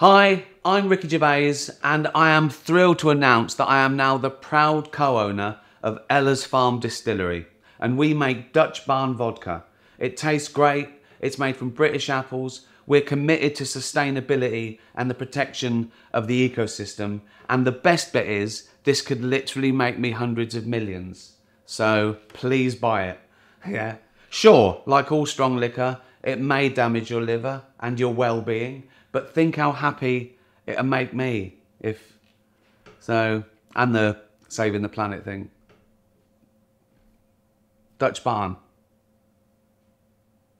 Hi, I'm Ricky Gervais and I am thrilled to announce that I am now the proud co-owner of Ellers Farm Distillery, and we make Dutch Barn Vodka. It tastes great, it's made from British apples, we're committed to sustainability and the protection of the ecosystem, and the best bit is this could literally make me hundreds of millions. So please buy it, yeah. Sure, like all strong liquor, it may damage your liver and your well-being, but think how happy it'll make me if... So, and the saving the planet thing. Dutch Barn.